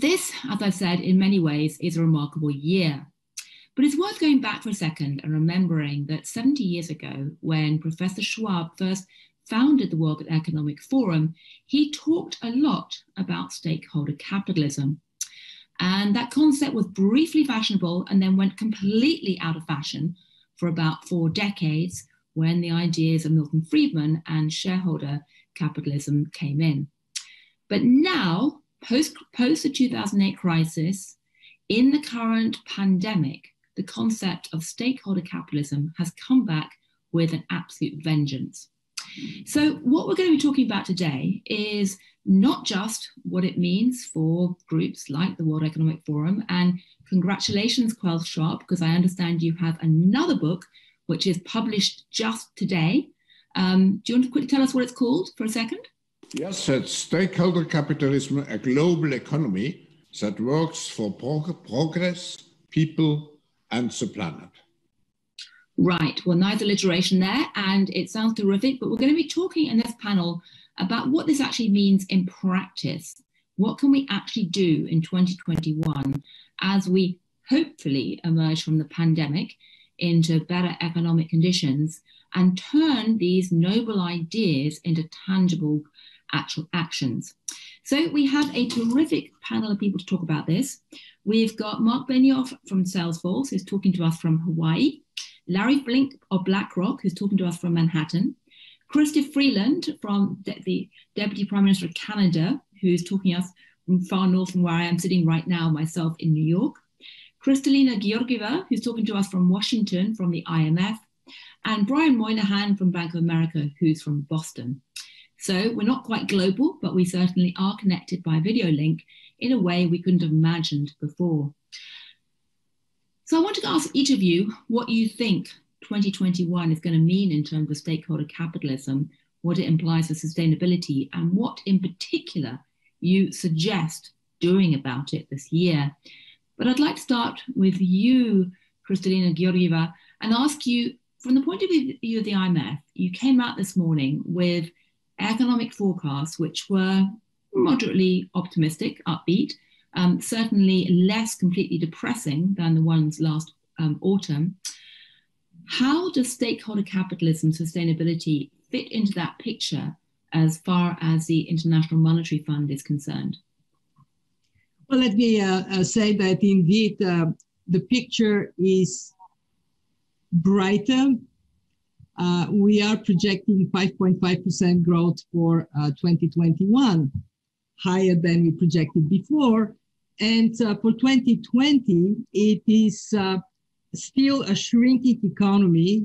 this, as I've said, in many ways is a remarkable year. But it's worth going back for a second and remembering that 70 years ago, when Professor Schwab first founded the World Economic Forum, he talked a lot about stakeholder capitalism. And that concept was briefly fashionable and then went completely out of fashion for about 4 decades when the ideas of Milton Friedman and shareholder capitalism came in. But now, post the 2008 crisis, in the current pandemic, the concept of stakeholder capitalism has come back with an absolute vengeance. So what we're going to be talking about today is not just what it means for groups like the World Economic Forum, and congratulations, Klaus Schwab, because I understand you have another book which is published just today. Do you want to quickly tell us what it's called for a second? Yes, it's Stakeholder Capitalism, a Global Economy that Works for Progress, People and the Planet. Right, well, nice alliteration there, and it sounds terrific, but we're going to be talking in this panel about what this actually means in practice. What can we actually do in 2021 as we hopefully emerge from the pandemic into better economic conditions and turn these noble ideas into tangible actual actions? So we have a terrific panel of people to talk about this. We've got Mark Benioff from Salesforce, who's talking to us from Hawaii. Larry Fink of BlackRock, who's talking to us from Manhattan. Chrystia Freeland from the Deputy Prime Minister of Canada, who's talking to us from far north, from where I am sitting right now, myself in New York. Kristalina Georgieva, who's talking to us from Washington, from the IMF. And Brian Moynihan from Bank of America, who's from Boston. So we're not quite global, but we certainly are connected by video link in a way we couldn't have imagined before. So I want to ask each of you what you think 2021 is going to mean in terms of stakeholder capitalism, what it implies for sustainability, and what in particular you suggest doing about it this year. But I'd like to start with you, Kristalina Georgieva, and ask you, from the point of view of the IMF, you came out this morning with economic forecasts which were moderately optimistic, upbeat, certainly less completely depressing than the ones last autumn. How does stakeholder capitalism, sustainability fit into that picture as far as the International Monetary Fund is concerned? Well, let me say that indeed the picture is brighter. We are projecting 5.5% growth for 2021, higher than we projected before. And for 2020, it is still a shrinking economy,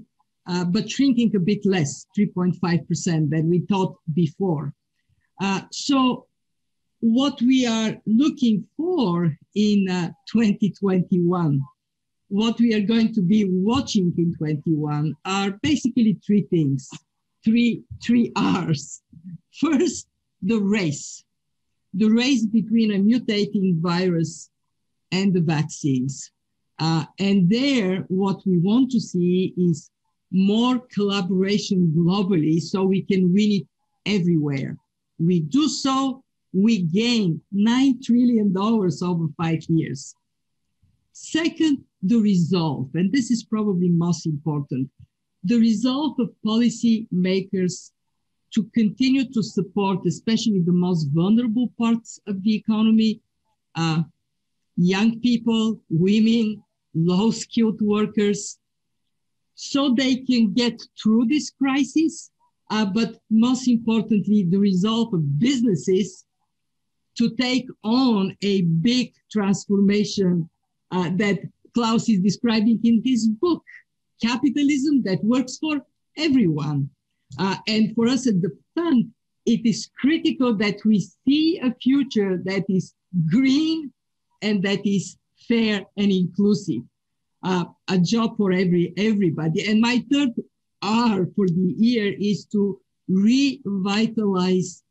but shrinking a bit less, 3.5% than we thought before. So what we are looking for in 2021, what we are going to be watching in 2021 are basically three things, three R's. First, the race between a mutating virus and the vaccines. And there, what we want to see is more collaboration globally so we can win it everywhere. We do so, we gain $9 trillion over 5 years. Second, the resolve, and this is probably most important, the resolve of policy makers to continue to support, especially the most vulnerable parts of the economy, young people, women, low-skilled workers, so they can get through this crisis, but most importantly, the resolve of businesses to take on a big transformation that Klaus is describing in his book, capitalism that works for everyone. And for us at the fund, it is critical that we see a future that is green and that is fair and inclusive, a job for everybody. And my third R for the year is to revitalize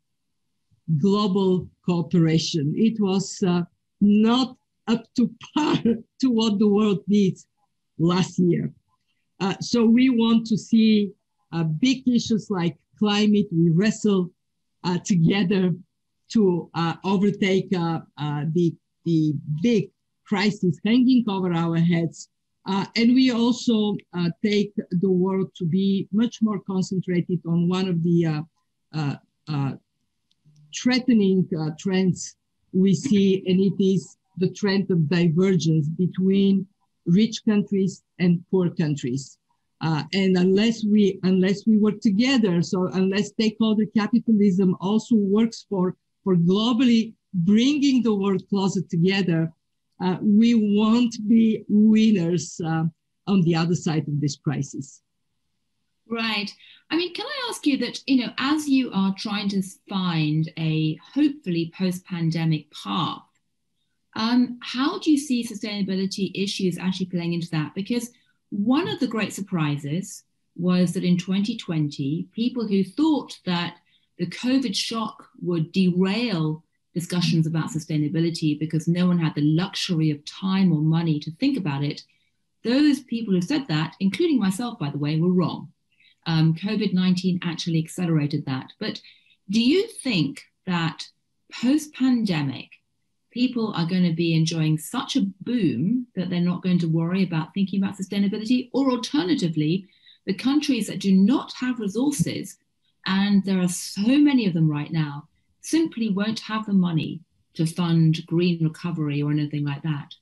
global cooperation. It was not up to par to what the world needs last year. So we want to see big issues like climate, we wrestle together to overtake the the big crisis hanging over our heads. And we also take the world to be much more concentrated on one of the threatening trends we see, and it is the trend of divergence between rich countries and poor countries. And unless we work together, so unless stakeholder capitalism also works for globally bringing the world closer together, we won't be winners on the other side of this crisis. Right. I mean, can I ask you that, you know, as you are trying to find a hopefully post-pandemic path, how do you see sustainability issues actually playing into that? Because one of the great surprises was that in 2020, people who thought that the COVID shock would derail discussions about sustainability because no one had the luxury of time or money to think about it, those people who said that, including myself, by the way, were wrong. COVID-19 actually accelerated that. But do you think that post-pandemic, people are going to be enjoying such a boom that they're not going to worry about thinking about sustainability? Or alternatively, the countries that do not have resources, and there are so many of them right now, simply won't have the money to fund green recovery or anything like that?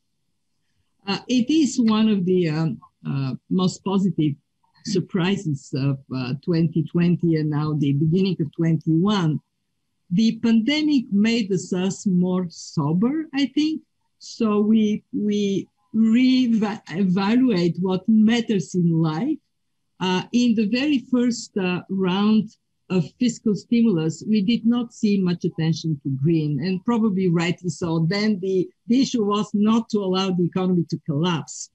It is one of the most positive surprises of 2020 and now the beginning of 21. The pandemic made us more sober, I think. So we re-evaluate what matters in life. In the very first round of fiscal stimulus, we did not see much attention to green, and probably rightly so. Then the issue was not to allow the economy to collapse.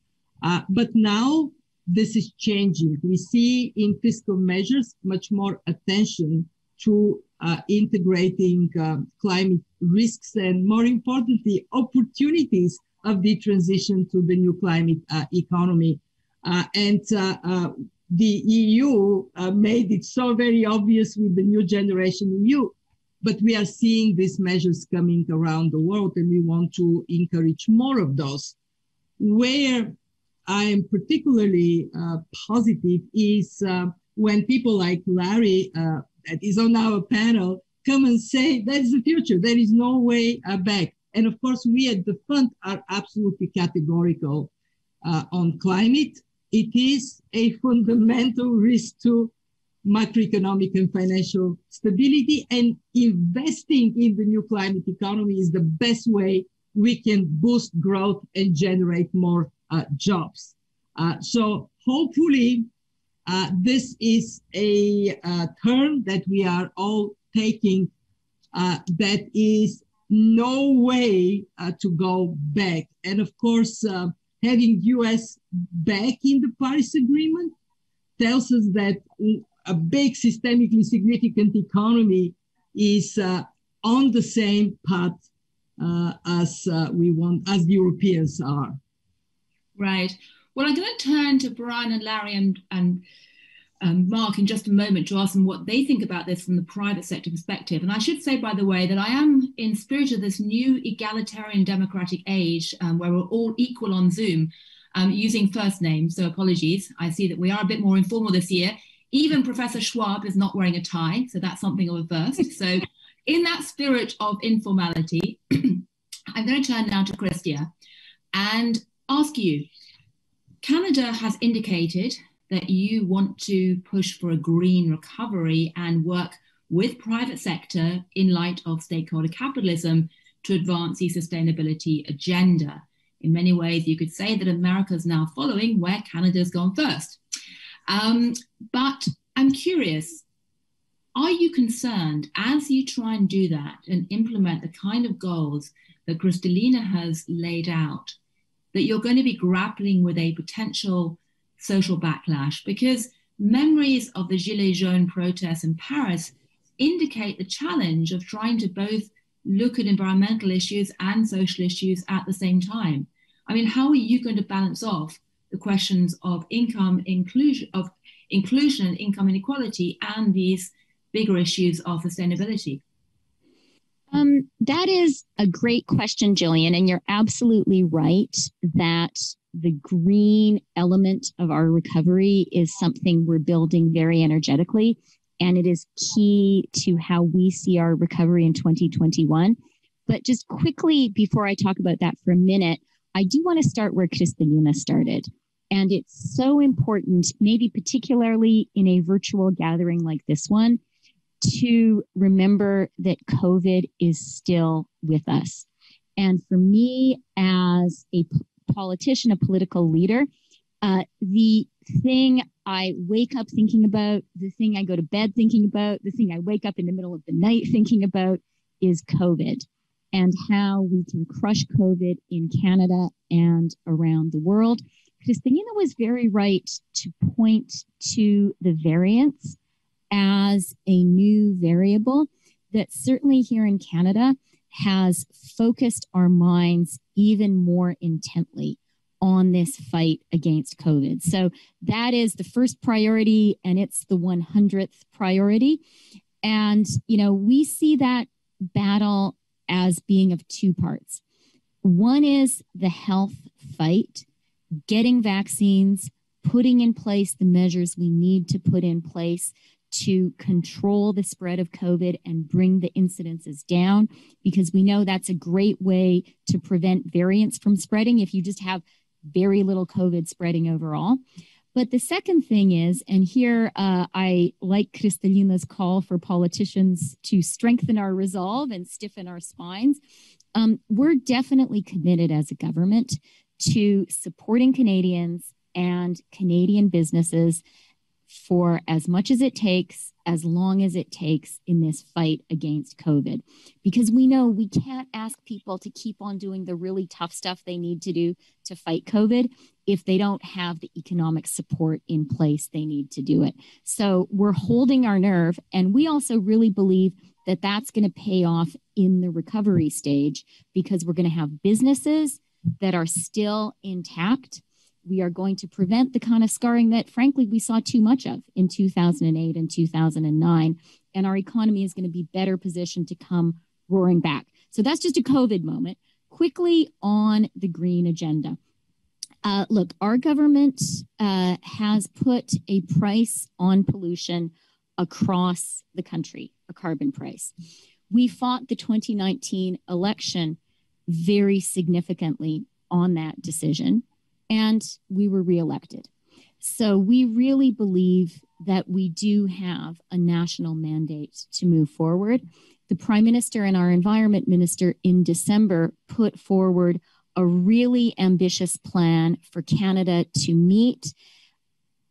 But now this is changing. We see in fiscal measures much more attention to integrating climate risks and, more importantly, opportunities of the transition to the new climate economy. The EU made it so very obvious with the new generation EU, but we are seeing these measures coming around the world, and we want to encourage more of those. Where I am particularly positive is when people like Larry, that is on our panel, come and say, that's the future, there is no way back. And of course, we at the fund are absolutely categorical on climate. It is a fundamental risk to macroeconomic and financial stability, and investing in the new climate economy is the best way we can boost growth and generate more jobs. So hopefully this is a turn that we are all taking that is no way to go back. And of course, having US back in the Paris Agreement tells us that a big systemically significant economy is on the same path as the Europeans are. Right. Well, I'm going to turn to Brian and Larry and Mark in just a moment to ask them what they think about this from the private sector perspective. And I should say, by the way, that I am in spirit of this new egalitarian democratic age where we're all equal on Zoom, using first names, so apologies. I see that we are a bit more informal this year. Even Professor Schwab is not wearing a tie, so that's something of a first. So in that spirit of informality, I'm going to turn now to Chrystia and ask you, Canada has indicated that you want to push for a green recovery and work with private sector in light of stakeholder capitalism to advance the sustainability agenda. In many ways, you could say that America is now following where Canada's gone first. But I'm curious, are you concerned as you try and do that and implement the kind of goals that Kristalina has laid out, that you're going to be grappling with a potential social backlash? Because memories of the Gilets Jaunes protests in Paris indicate the challenge of trying to both look at environmental issues and social issues at the same time. I mean, how are you going to balance off the questions of inclusion and income inequality and these bigger issues of sustainability? That is a great question, Gillian, and you're absolutely right that the green element of our recovery is something we're building very energetically, and it is key to how we see our recovery in 2021. But just quickly, before I talk about that for a minute, I do want to start where Kristalina started. And it's so important, maybe particularly in a virtual gathering like this one, to remember that COVID is still with us. And for me, as a politician, a political leader, the thing I wake up thinking about, the thing I go to bed thinking about, the thing I wake up in the middle of the night thinking about is COVID and how we can crush COVID in Canada and around the world. Kristalina was very right to point to the variants as a new variable that certainly here in Canada has focused our minds even more intently on this fight against COVID. So that is the first priority, and it's the 100th priority. And, you know, we see that battle as being of two parts. One is the health fight, getting vaccines, putting in place the measures we need to put in place to control the spread of COVID and bring the incidences down, because we know that's a great way to prevent variants from spreading if you just have very little COVID spreading overall. But the second thing is, and here I like Kristalina's call for politicians to strengthen our resolve and stiffen our spines, we're definitely committed as a government to supporting Canadians and Canadian businesses for as much as it takes, as long as it takes in this fight against COVID. Because we know we can't ask people to keep on doing the really tough stuff they need to do to fight COVID if they don't have the economic support in place they need to do it. So we're holding our nerve, and we also really believe that that's going to pay off in the recovery stage, because we're going to have businesses that are still intact. We are going to prevent the kind of scarring that, frankly, we saw too much of in 2008 and 2009. And our economy is going to be better positioned to come roaring back. So that's just a COVID moment. Quickly on the green agenda. Look, our government has put a price on pollution across the country, a carbon price. We fought the 2019 election very significantly on that decision, and we were reelected. So we really believe that we do have a national mandate to move forward. The Prime Minister and our Environment Minister in December put forward a really ambitious plan for Canada to meet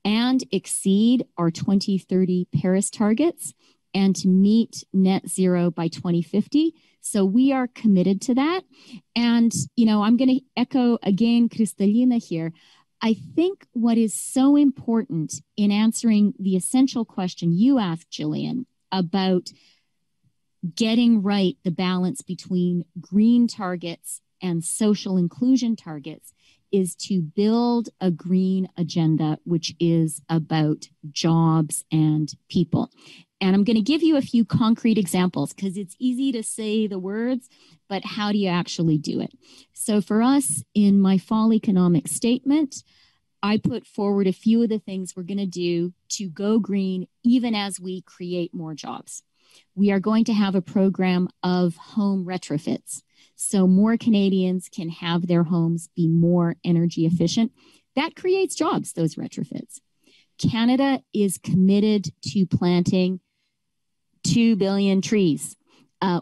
and exceed our 2030 Paris targets and to meet net zero by 2050. So we are committed to that. And, you know, I'm going to echo again Kristalina here. I think what is so important in answering the essential question you asked, Gillian, about getting right the balance between green targets and social inclusion targets is to build a green agenda, which is about jobs and people. And I'm going to give you a few concrete examples, because it's easy to say the words, but how do you actually do it? So for us, in my fall economic statement, I put forward a few of the things we're going to do to go green, even as we create more jobs. We are going to have a program of home retrofits, so more Canadians can have their homes be more energy efficient. That creates jobs, those retrofits. Canada is committed to planting 2 billion trees.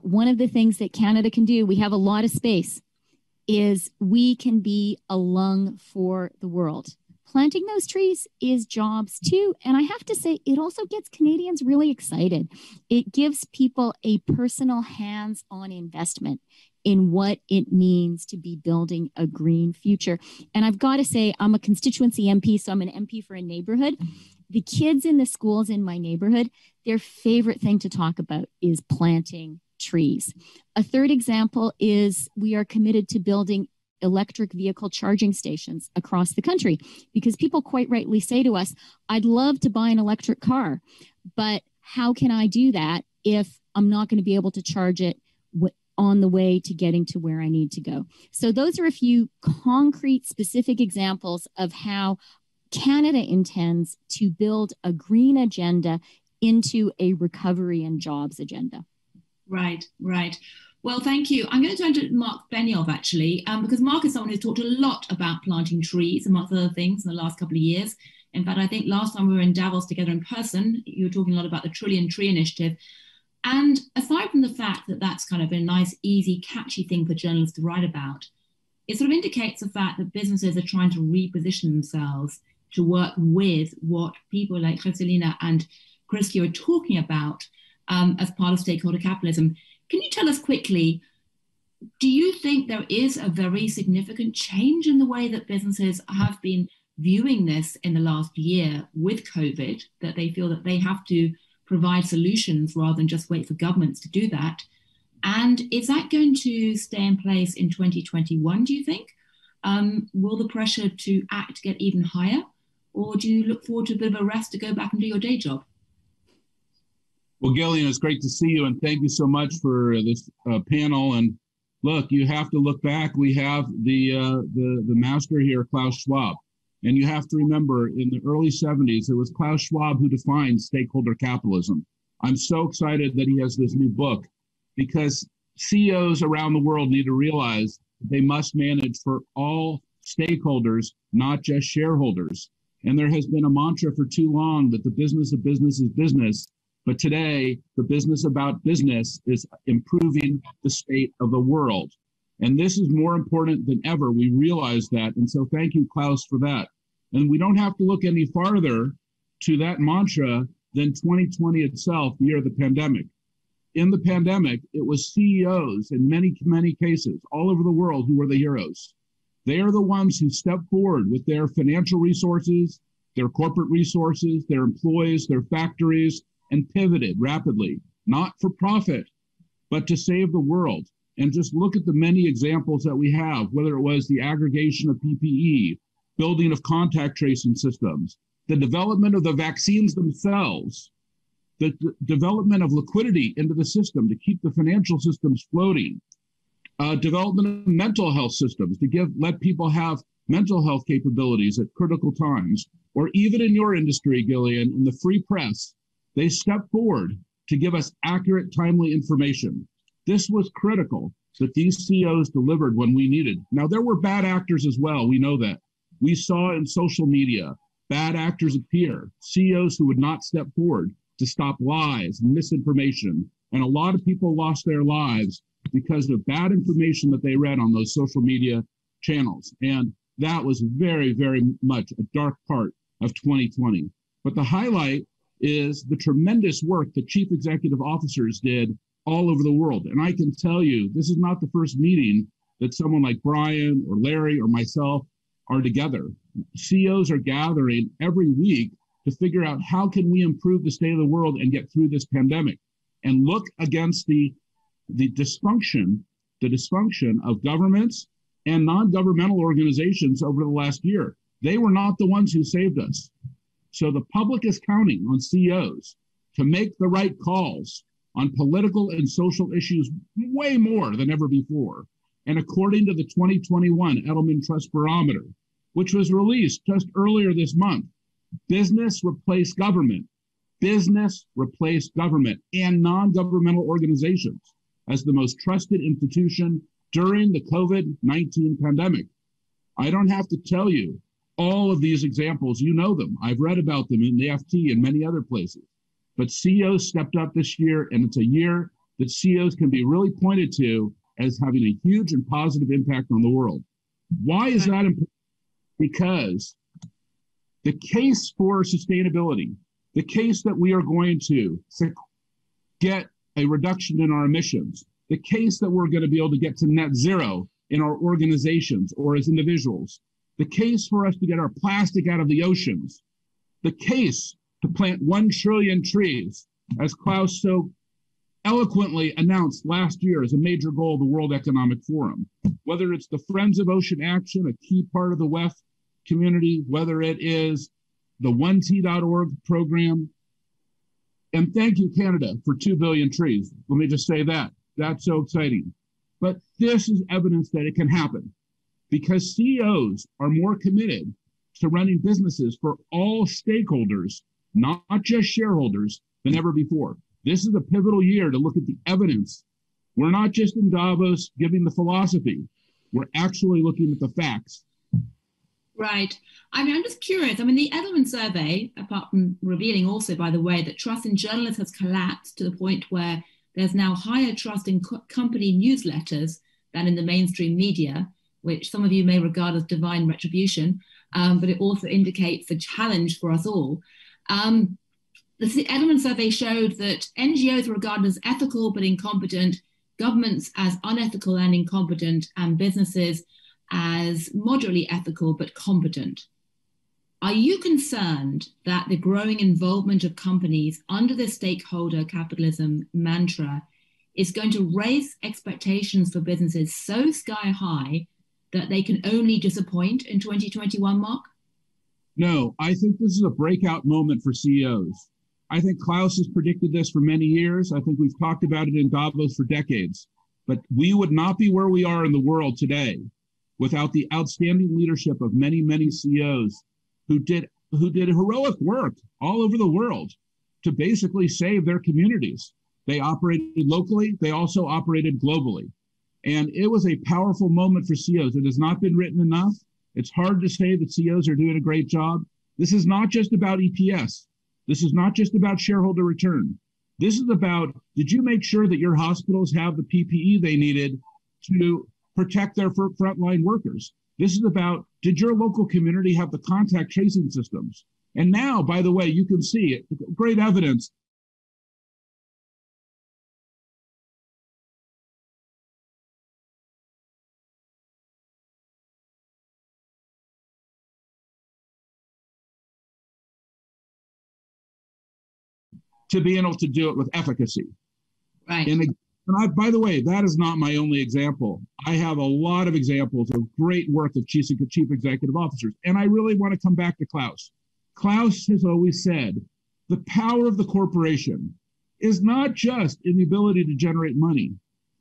One of the things that Canada can do, we have a lot of space, is we can be a lung for the world. Planting those trees is jobs too. And I have to say, it also gets Canadians really excited. It gives people a personal hands-on investment in what it means to be building a green future. And I've got to say, I'm a constituency MP, so I'm an MP for a neighborhood. The kids in the schools in my neighborhood, their favorite thing to talk about is planting trees. A third example is we are committed to building electric vehicle charging stations across the country, because people quite rightly say to us, I'd love to buy an electric car, but how can I do that if I'm not going to be able to charge it on the way to getting to where I need to go. So those are a few concrete, specific examples of how Canada intends to build a green agenda into a recovery and jobs agenda. Right, right. Well, thank you. I'm going to turn to Mark Benioff, actually, because Mark is someone who's talked a lot about planting trees, amongst other things, in the last couple of years. In fact, I think last time we were in Davos together in person, you were talking a lot about the Trillion Tree Initiative. And aside from the fact that that's kind of a nice, easy, catchy thing for journalists to write about, it sort of indicates the fact that businesses are trying to reposition themselves to work with what people like Kristalina and Kristia are talking about as part of stakeholder capitalism. Can you tell us quickly, do you think there is a very significant change in the way that businesses have been viewing this in the last year with COVID, that they feel that they have to provide solutions rather than just wait for governments to do that? And is that going to stay in place in 2021, do you think? Will the pressure to act get even higher? Or do you look forward to a bit of a rest to go back and do your day job? Well, Gillian, it's great to see you, and thank you so much for this panel. And look, you have to look back. We have the master here, Klaus Schwab. And you have to remember, in the early 70s, it was Klaus Schwab who defined stakeholder capitalism. I'm so excited that he has this new book, because CEOs around the world need to realize they must manage for all stakeholders, not just shareholders. And there has been a mantra for too long that the business of business is business. But today, the business about business is improving the state of the world. And this is more important than ever. We realize that. And so thank you, Klaus, for that. And we don't have to look any farther to that mantra than 2020 itself, the year of the pandemic. In the pandemic, it was CEOs in many, many cases all over the world who were the heroes. They are the ones who stepped forward with their financial resources, their corporate resources, their employees, their factories, and pivoted rapidly, not for profit, but to save the world. And just look at the many examples that we have, whether it was the aggregation of PPE, building of contact tracing systems, the development of the vaccines themselves, the development of liquidity into the system to keep the financial systems floating, development of mental health systems to let people have mental health capabilities at critical times, or even in your industry, Gillian, in the free press, they stepped forward to give us accurate, timely information. This was critical that these CEOs delivered when we needed. Now, there were bad actors as well. We know that. We saw in social media, bad actors appear, CEOs who would not step forward to stop lies and misinformation. And a lot of people lost their lives because of bad information that they read on those social media channels. And that was very, very much a dark part of 2020. But the highlight is the tremendous work that chief executive officers did all over the world. And I can tell you, this is not the first meeting that someone like Brian or Larry or myself are together. CEOs are gathering every week to figure out how can we improve the state of the world and get through this pandemic and look against the dysfunction of governments and non-governmental organizations over the last year. They were not the ones who saved us. So the public is counting on CEOs to make the right calls on political and social issues way more than ever before. And according to the 2021 Edelman Trust Barometer, which was released just earlier this month, business replaced government. Business replaced government and non-governmental organizations as the most trusted institution during the COVID-19 pandemic. I don't have to tell you all of these examples, you know them. I've read about them in the FT and many other places. But CEOs stepped up this year, and it's a year that CEOs can be really pointed to as having a huge and positive impact on the world. Why is that important? Because the case for sustainability, the case that we are going to get a reduction in our emissions, the case that we're going to be able to get to net zero in our organizations or as individuals, the case for us to get our plastic out of the oceans, the case to plant 1 trillion trees, as Klaus so eloquently announced last year as a major goal of the World Economic Forum, whether it's the Friends of Ocean Action, a key part of the WEF community, whether it is the 1T.org program. And thank you, Canada, for 2 billion trees. Let me just say that. That's so exciting. But this is evidence that it can happen because CEOs are more committed to running businesses for all stakeholders, not just shareholders, than ever before. This is a pivotal year to look at the evidence. We're not just in Davos giving the philosophy. We're actually looking at the facts. Right. I mean, I'm just curious. I mean, the Edelman survey, apart from revealing also, by the way, that trust in journalists has collapsed to the point where there's now higher trust in company newsletters than in the mainstream media, which some of you may regard as divine retribution, but it also indicates a challenge for us all. The Edelman survey showed that NGOs were regarded as ethical but incompetent, governments as unethical and incompetent, and businesses as moderately ethical but competent. Are you concerned that the growing involvement of companies under the stakeholder capitalism mantra is going to raise expectations for businesses so sky high that they can only disappoint in 2021, Mark? No, I think this is a breakout moment for CEOs. I think Klaus has predicted this for many years. I think we've talked about it in Davos for decades, but we would not be where we are in the world today without the outstanding leadership of many, many CEOs who did heroic work all over the world to basically save their communities. They operated locally, they also operated globally. And it was a powerful moment for CEOs. It has not been written enough. It's hard to say that CEOs are doing a great job. This is not just about EPS. This is not just about shareholder return. This is about, did you make sure that your hospitals have the PPE they needed to protect their frontline workers? This is about, did your local community have the contact tracing systems? And now, by the way, you can see it, great evidence. To be able to do it with efficacy. Right. And I, by the way, that is not my only example. I have a lot of examples of great work of chief executive officers. And I really want to come back to Klaus. Klaus has always said, the power of the corporation is not just in the ability to generate money,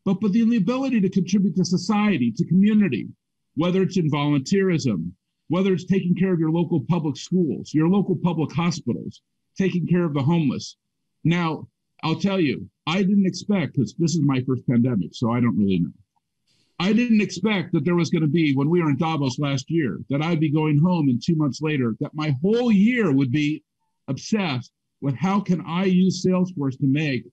but in the ability to contribute to society, to community, whether it's in volunteerism, whether it's taking care of your local public schools, your local public hospitals, taking care of the homeless. Now, I'll tell you, I didn't expect, because this is my first pandemic, so I don't really know. I didn't expect that there was going to be, when we were in Davos last year, that I'd be going home and 2 months later, that my whole year would be obsessed with how can I use Salesforce to make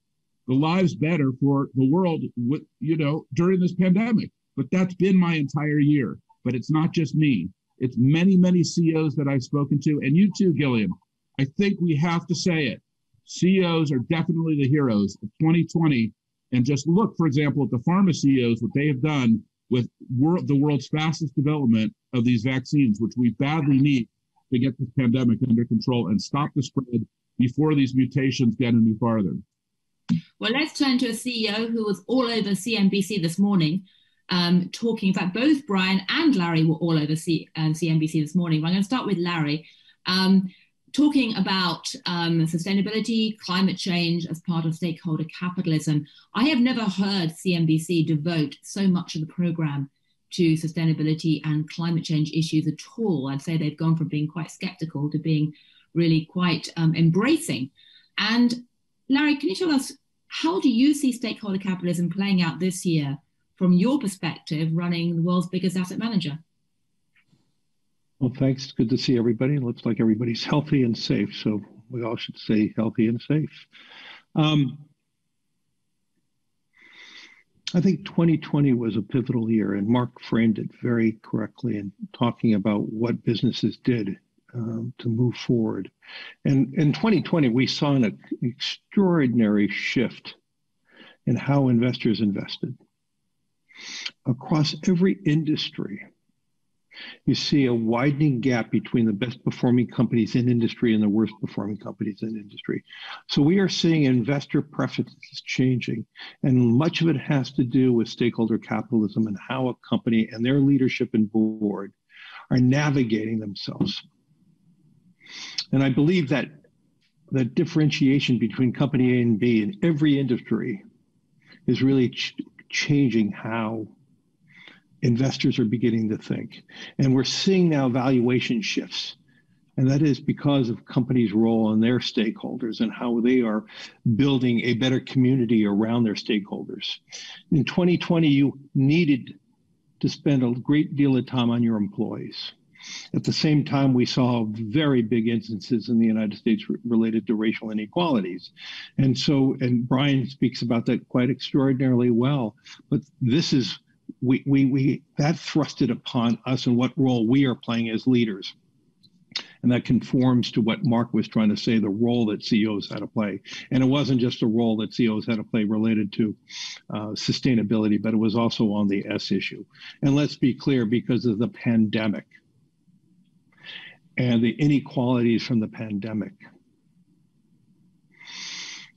the lives better for the world, with, you know, during this pandemic. But that's been my entire year. But it's not just me. It's many, many CEOs that I've spoken to, and you too, Gillian. I think we have to say it. CEOs are definitely the heroes of 2020. And just look, for example, at the pharma CEOs, what they have done with the world's fastest development of these vaccines, which we badly need to get this pandemic under control and stop the spread before these mutations get any farther. Well, let's turn to a CEO who was all over CNBC this morning, talking. In fact, both Brian and Larry were all over CNBC this morning. But I'm going to start with Larry. Talking about sustainability, climate change as part of stakeholder capitalism. I have never heard CNBC devote so much of the program to sustainability and climate change issues at all. I'd say they've gone from being quite skeptical to being really quite embracing. And Larry, can you tell us, how do you see stakeholder capitalism playing out this year from your perspective, running the world's biggest asset manager? Well, thanks. Good to see everybody. It looks like everybody's healthy and safe, so we all should stay healthy and safe. I think 2020 was a pivotal year, and Mark framed it very correctly in talking about what businesses did to move forward. And in 2020, we saw an extraordinary shift in how investors invested. Across every industry, you see a widening gap between the best performing companies in industry and the worst performing companies in industry. So we are seeing investor preferences changing, and much of it has to do with stakeholder capitalism and how a company and their leadership and board are navigating themselves. And I believe that the differentiation between company A and B in every industry is really changing how investors are beginning to think. And we're seeing now valuation shifts. And that is because of companies' role and their stakeholders and how they are building a better community around their stakeholders. In 2020, you needed to spend a great deal of time on your employees. At the same time, we saw very big instances in the United States related to racial inequalities. And so, and Brian speaks about that quite extraordinarily well, but this is, that thrusted upon us and what role we are playing as leaders. And that conforms to what Mark was trying to say, the role that CEOs had to play. And it wasn't just a role that CEOs had to play related to sustainability, but it was also on the S issue. And let's be clear, because of the pandemic and the inequalities from the pandemic,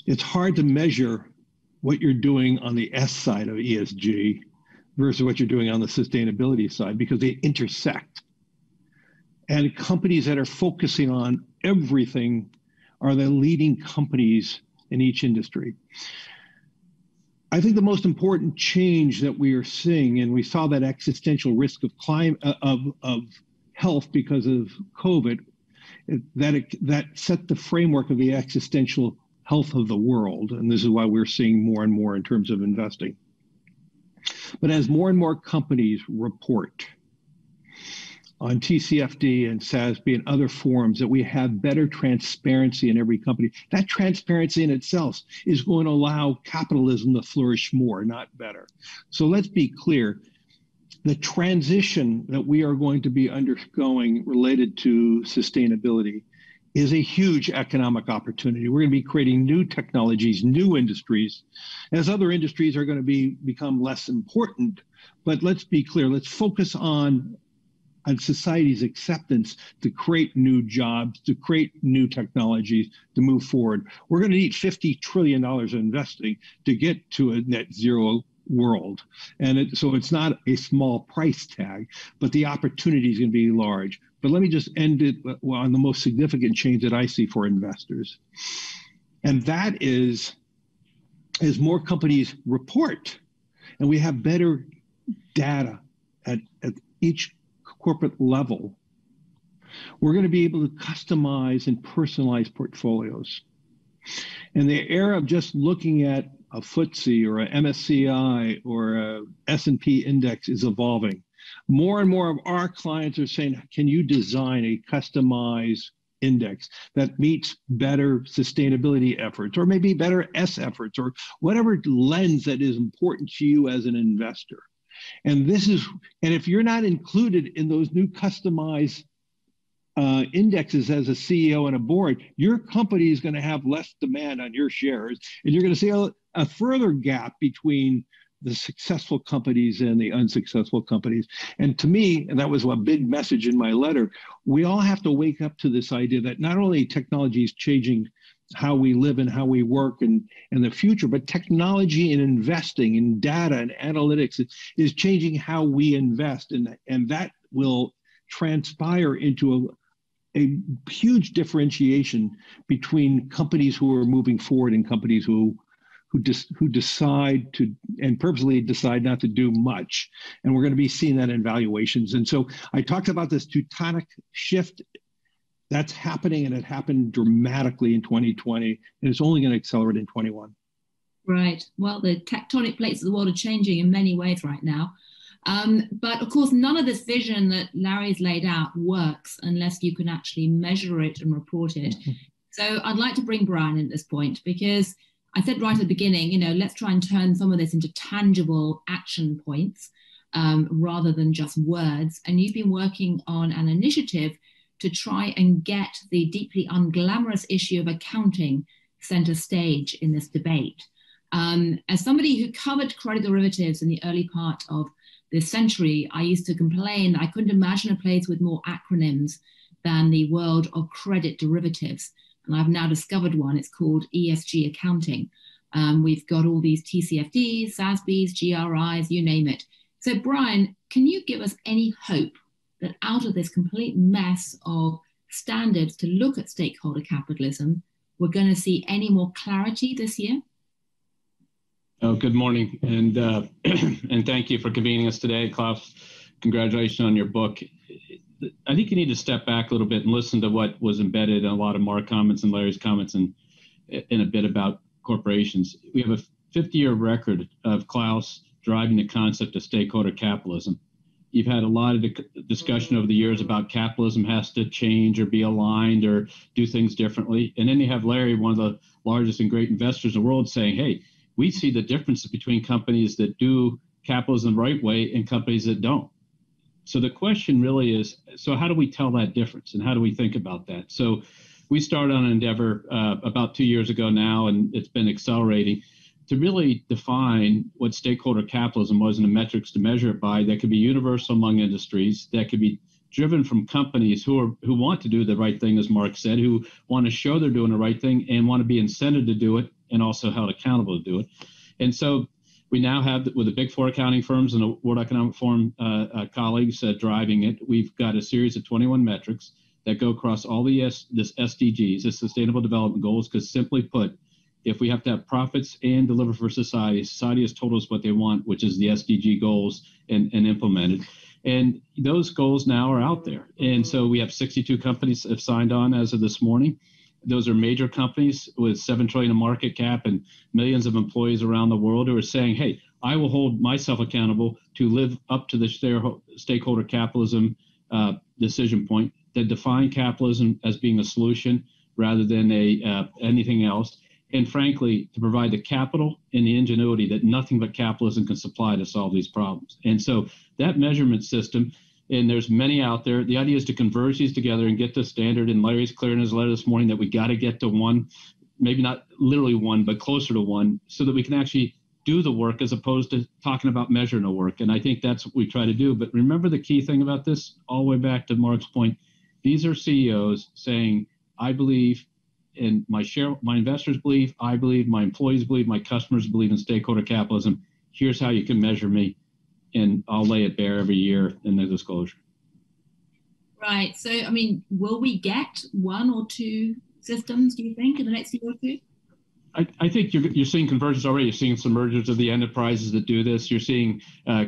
it's hard to measure what you're doing on the S side of ESG versus what you're doing on the sustainability side, because they intersect. And companies that are focusing on everything are the leading companies in each industry. I think the most important change that we are seeing, and we saw that existential risk of health because of COVID, that set the framework of the existential health of the world. And this is why we're seeing more and more in terms of investing. But as more and more companies report on TCFD and SASB and other forums, that we have better transparency in every company. That transparency in itself is going to allow capitalism to flourish more, not better. So let's be clear, the transition that we are going to be undergoing related to sustainability is a huge economic opportunity. We're going to be creating new technologies, new industries, as other industries are going to become less important. But let's be clear, let's focus on society's acceptance to create new jobs, to create new technologies, to move forward. We're going to need $50 trillion of investing to get to a net zero world. And so it's not a small price tag, but the opportunity is going to be large. But let me just end it on the most significant change that I see for investors. And that is, as more companies report, and we have better data at each corporate level, we're going to be able to customize and personalize portfolios. And the era of just looking at a FTSE or a MSCI or a S&P index is evolving. More and more of our clients are saying, can you design a customized index that meets better sustainability efforts, or maybe better S efforts, or whatever lens that is important to you as an investor? And this is, and if you're not included in those new customized indexes as a CEO and a board, your company is going to have less demand on your shares. And you're going to see a further gap between the successful companies and the unsuccessful companies. And to me, and that was a big message in my letter, we all have to wake up to this idea that not only technology is changing how we live and how we work and the future, but technology and investing in data and analytics is changing how we invest. And that will transpire into a huge differentiation between companies who are moving forward and companies who decide to, and purposely decide not to do much. And we're going to be seeing that in valuations. And so I talked about this tectonic shift that's happening, and it happened dramatically in 2020, and it's only going to accelerate in 21. Right. Well, the tectonic plates of the world are changing in many ways right now. But of course, none of this vision that Larry's laid out works unless you can actually measure it and report it. Mm-hmm. So I'd like to bring Brian in at this point, because I said right at the beginning, you know, let's try and turn some of this into tangible action points rather than just words. And you've been working on an initiative to try and get the deeply unglamorous issue of accounting center stage in this debate. As somebody who covered credit derivatives in the early part of this century, I used to complain I couldn't imagine a place with more acronyms than the world of credit derivatives. And I've now discovered one. It's called ESG accounting. We've got all these TCFDs, SASBs, GRIs, you name it. So Brian, can you give us any hope that out of this complete mess of standards to look at stakeholder capitalism, we're going to see any more clarity this year? Oh, good morning, and and thank you for convening us today, Klaus. Congratulations on your book. I think you need to step back a little bit and listen to what was embedded in a lot of Mark's comments and Larry's comments, and in a bit about corporations. We have a 50-year record of Klaus driving the concept of stakeholder capitalism. You've had a lot of discussion over the years about capitalism has to change or be aligned or do things differently. And then you have Larry, one of the largest and great investors in the world, saying, hey, we see the differences between companies that do capitalism the right way and companies that don't. So the question really is, so how do we tell that difference and how do we think about that? So we started on an endeavor about 2 years ago now, and it's been accelerating, to really define what stakeholder capitalism was and the metrics to measure it by that could be universal among industries, that could be driven from companies who want to do the right thing, as Mark said, who want to show they're doing the right thing and want to be incented to do it and also held accountable to do it. And so we now have, with the Big Four accounting firms and the World Economic Forum colleagues driving it, we've got a series of 21 metrics that go across all the this SDGs, the Sustainable Development Goals, because simply put, if we have to have profits and deliver for society, society has told us what they want, which is the SDG goals, and implemented. And those goals now are out there. And so we have 62 companies that have signed on as of this morning. Those are major companies with $7 trillion in market cap and millions of employees around the world who are saying, hey, I will hold myself accountable to live up to the stakeholder capitalism decision point that define capitalism as being a solution rather than anything else. And frankly, to provide the capital and the ingenuity that nothing but capitalism can supply to solve these problems. And so that measurement system, and there's many out there, the idea is to converge these together and get the standard. And Larry's clear in his letter this morning that we got to get to one, maybe not literally one, but closer to one, so that we can actually do the work as opposed to talking about measuring the work. And I think that's what we try to do. But remember the key thing about this, all the way back to Mark's point, these are CEOs saying, I believe, and my investors believe, I believe, my employees believe, my customers believe in stakeholder capitalism. Here's how you can measure me, and I'll lay it bare every year in the disclosure. Right. So, I mean, will we get one or two systems, do you think, in the next year or two? I think you're seeing convergence already. You're seeing some mergers of the enterprises that do this. You're seeing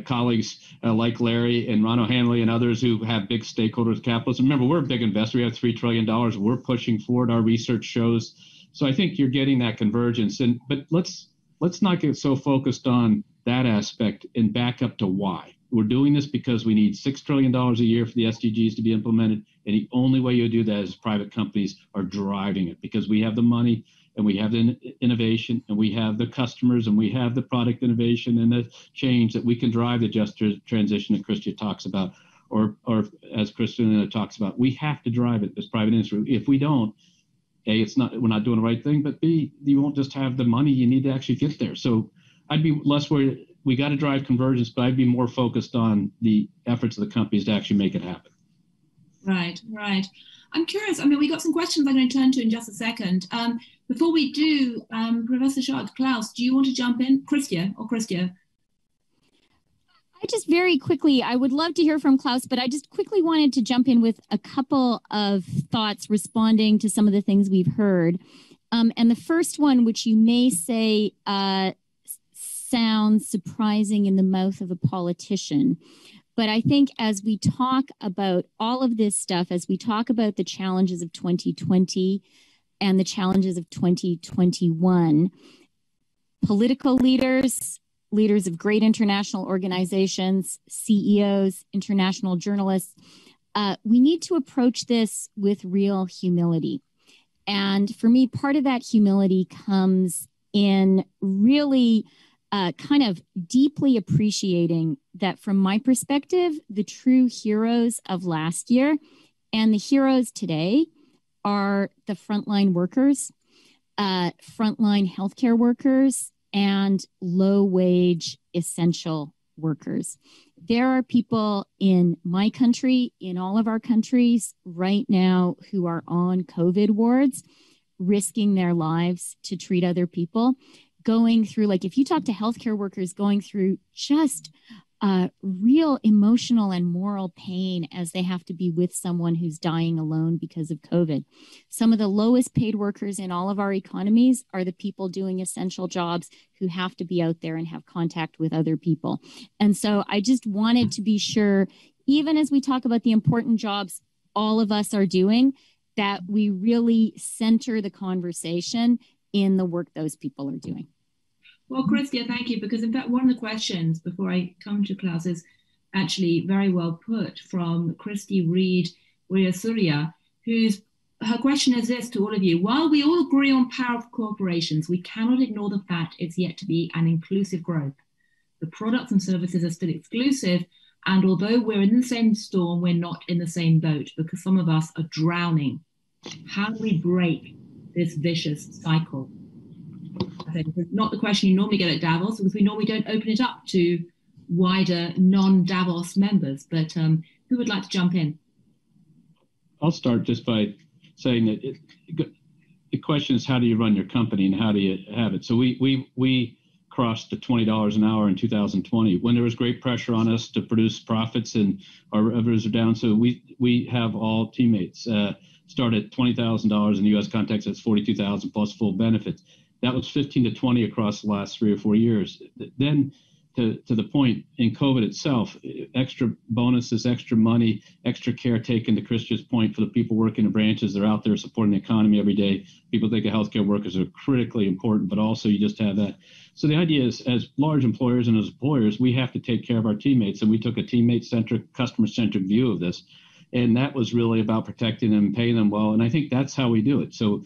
colleagues like Larry and Ron O'Hanley and others who have big stakeholders, capitalists. Remember, we're a big investor. We have $3 trillion. We're pushing forward. Our research shows. So I think you're getting that convergence. And but let's not get so focused on that aspect and back up to why. We're doing this because we need $6 trillion a year for the SDGs to be implemented. And the only way you do that is private companies are driving it, because we have the money, and we have the innovation, and we have the customers, and we have the product innovation and the change that we can drive the just transition that Chrystia talks about, or as Kristalina talks about. We have to drive it as private industry. If we don't, A, we're not doing the right thing, but B, you won't just have the money. You need to actually get there. So I'd be less worried. We got to drive convergence, but I'd be more focused on the efforts of the companies to actually make it happen. Right, right. I'm curious. I mean, we got some questions I'm going to turn to in just a second. Before we do, Professor Schwab, Klaus, do you want to jump in? Chrystia? I would love to hear from Klaus, but I just quickly wanted to jump in with a couple of thoughts responding to some of the things we've heard. And the first one, which you may say sounds surprising in the mouth of a politician, but I think as we talk about all of this stuff, as we talk about the challenges of 2020 and the challenges of 2021, political leaders, leaders of great international organizations, CEOs, international journalists, we need to approach this with real humility. And for me, part of that humility comes in really kind of deeply appreciating that, from my perspective, the true heroes of last year and the heroes today are the frontline workers, frontline healthcare workers, and low-wage essential workers. There are people in my country, in all of our countries right now, who are on COVID wards, risking their lives to treat other people, going through, like if you talk to healthcare workers, going through just real emotional and moral pain as they have to be with someone who's dying alone because of COVID. Some of the lowest paid workers in all of our economies are the people doing essential jobs who have to be out there and have contact with other people. And so I just wanted to be sure, even as we talk about the important jobs all of us are doing, that we really center the conversation in the work those people are doing. Well, Chrystia, thank you, because in fact, one of the questions before I come to Klaus is actually very well put from Kristi Reed Weerasuriya, who's, her question is this to all of you. While we all agree on power of corporations, we cannot ignore the fact it's yet to be an inclusive growth. The products and services are still exclusive, and although we're in the same storm, we're not in the same boat because some of us are drowning. How do we break this vicious cycle? It's not the question you normally get at Davos, because we normally don't open it up to wider non-Davos members, but who would like to jump in? I'll start just by saying that the question is, how do you run your company and how do you have it? So we crossed the $20 an hour in 2020 when there was great pressure on us to produce profits and our revenues are down. So we have all teammates start at $20,000 in the US context, that's $42,000 plus full benefits. That was 15 to 20 across the last 3 or 4 years. Then to the point in COVID itself, extra bonuses, extra money, extra care taken, to Christian's point, for the people working in branches. They're out there supporting the economy every day. People think of healthcare workers are critically important, but also you just have that. So the idea is, as large employers and as employers, we have to take care of our teammates. And we took a teammate-centric, customer-centric view of this. And that was really about protecting them, paying them well. And I think that's how we do it. So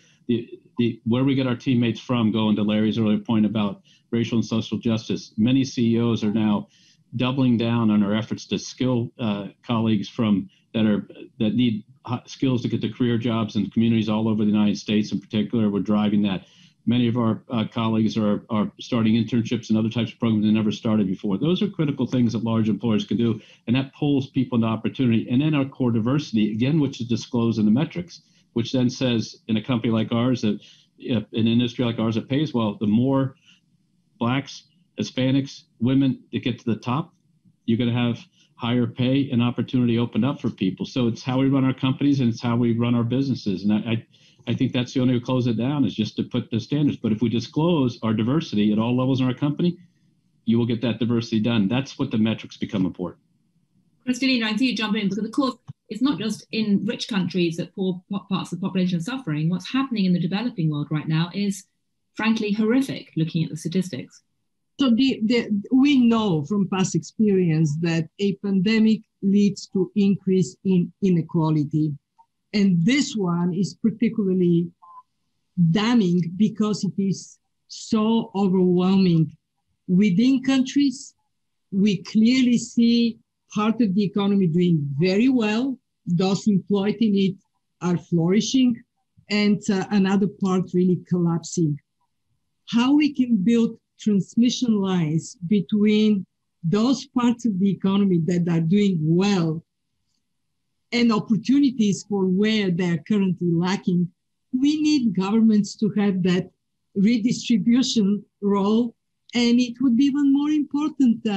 where we get our teammates from, going to Larry's earlier point about racial and social justice, many CEOs are now doubling down on our efforts to skill colleagues that need skills to get to career jobs in communities all over the United States. In particular, we're driving that. Many of our colleagues are starting internships and other types of programs they never started before. Those are critical things that large employers can do, and that pulls people into opportunity. And then our core diversity, again, which is disclosed in the metrics, which then says in a company like ours, that an industry like ours that pays well, the more Blacks, Hispanics, women that get to the top, you're going to have higher pay and opportunity opened up for people. So it's how we run our companies and it's how we run our businesses. And I think that's the only way to close it down, is just to put the standards. But if we disclose our diversity at all levels in our company, you will get that diversity done. That's what the metrics become important. Kristalina, I see you jump in, because of course, it's not just in rich countries that poor parts of the population are suffering. What's happening in the developing world right now is, frankly, horrific, looking at the statistics. So we know from past experience that a pandemic leads to increase in inequality. And this one is particularly damning because it is so overwhelming. Within countries, we clearly see part of the economy doing very well, those employed in it are flourishing, and another part really collapsing. How we can build transmission lines between those parts of the economy that are doing well and opportunities for where they are currently lacking. We need governments to have that redistribution role, and it would be even more important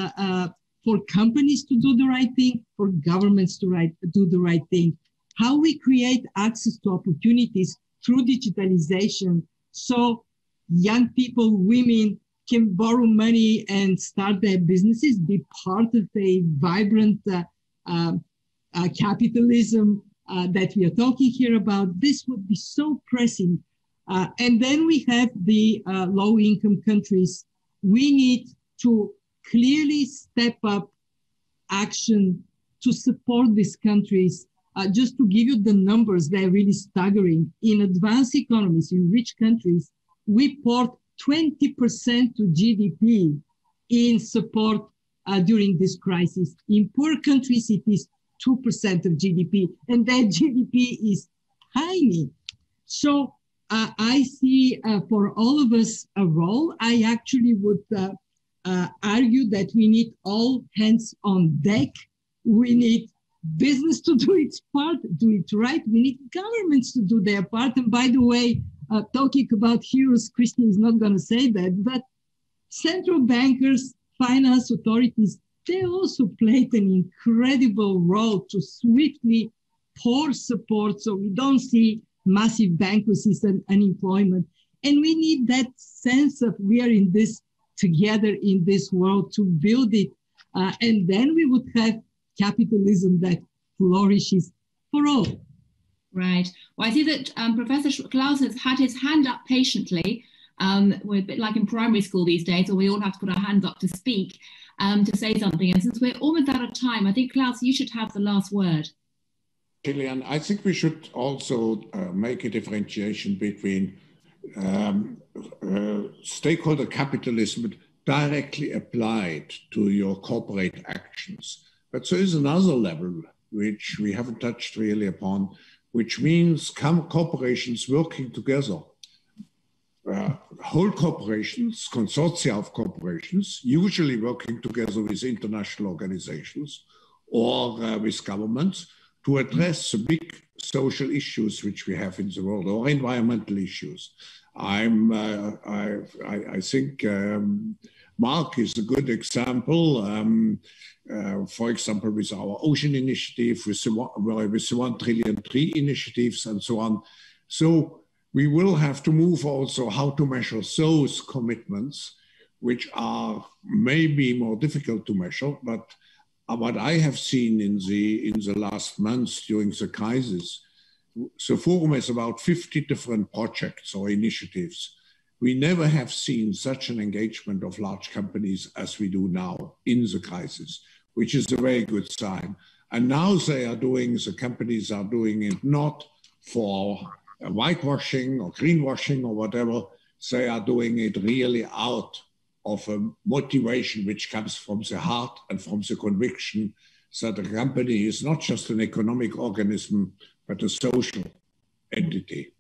for companies to do the right thing, for governments to do the right thing. How we create access to opportunities through digitalization so young people, women, can borrow money and start their businesses, be part of a vibrant capitalism that we are talking here about. This would be so pressing. And then we have the low-income countries. We need to clearly step up action to support these countries. Just to give you the numbers, they're really staggering. In advanced economies, in rich countries, we poured 20% to GDP in support during this crisis. In poor countries, it is 2% of GDP, and that GDP is tiny. So I see for all of us a role. I actually would argue that we need all hands on deck. We need business to do its part, do it right. We need governments to do their part. And by the way, talking about heroes, Kristia is not going to say that, but central bankers, finance authorities they also played an incredible role to swiftly pour support so we don't see massive bankruptcies and unemployment. And we need that sense of we are in this together in this world to build it. And then we would have capitalism that flourishes for all. Right. Well, I see that Professor Klaus has had his hand up patiently. We're a bit like in primary school these days, so we all have to put our hands up to speak, to say something. And since we're almost out of time, I think, Klaus, you should have the last word. Gillian, I think we should also make a differentiation between stakeholder capitalism directly applied to your corporate actions. But there is another level which we haven't touched really upon, which means corporations working together. Whole corporations, consortia of corporations, usually working together with international organizations or with governments to address the big social issues which we have in the world, or environmental issues. I think Mark is a good example, for example, with our ocean initiative, with the 1 trillion tree initiatives and so on. So we will have to move also how to measure those commitments, which are maybe more difficult to measure, but what I have seen in the last months during the crisis, the forum has about 50 different projects or initiatives. We never have seen such an engagement of large companies as we do now in the crisis, which is a very good sign. And now the companies are doing it not for whitewashing or greenwashing or whatever, they are doing it really out of a motivation which comes from the heart and from the conviction that a company is not just an economic organism, but a social entity.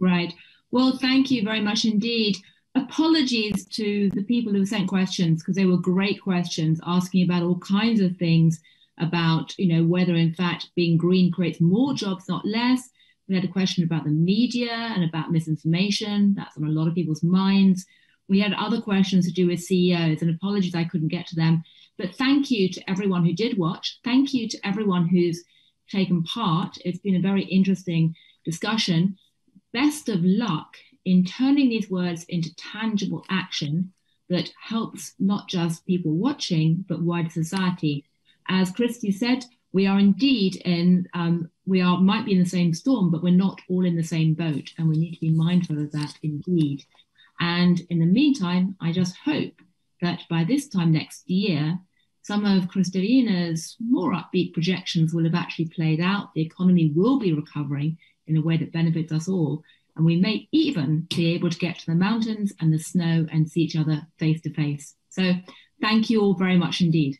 Right. Well, thank you very much indeed. Apologies to the people who sent questions, because they were great questions asking about all kinds of things about, you know, whether in fact being green creates more jobs, not less. We had a question about the media and about misinformation. That's on a lot of people's minds. We had other questions to do with CEOs, and apologies I couldn't get to them. But thank you to everyone who did watch. Thank you to everyone who's taken part. It's been a very interesting discussion. Best of luck in turning these words into tangible action that helps not just people watching, but wider society. As Kristie said, we are indeed in, might be in the same storm, but we're not all in the same boat, and we need to be mindful of that indeed. And in the meantime, I just hope that by this time next year, some of Kristalina's more upbeat projections will have actually played out. The economy will be recovering in a way that benefits us all. And we may even be able to get to the mountains and the snow and see each other face to face. So thank you all very much indeed.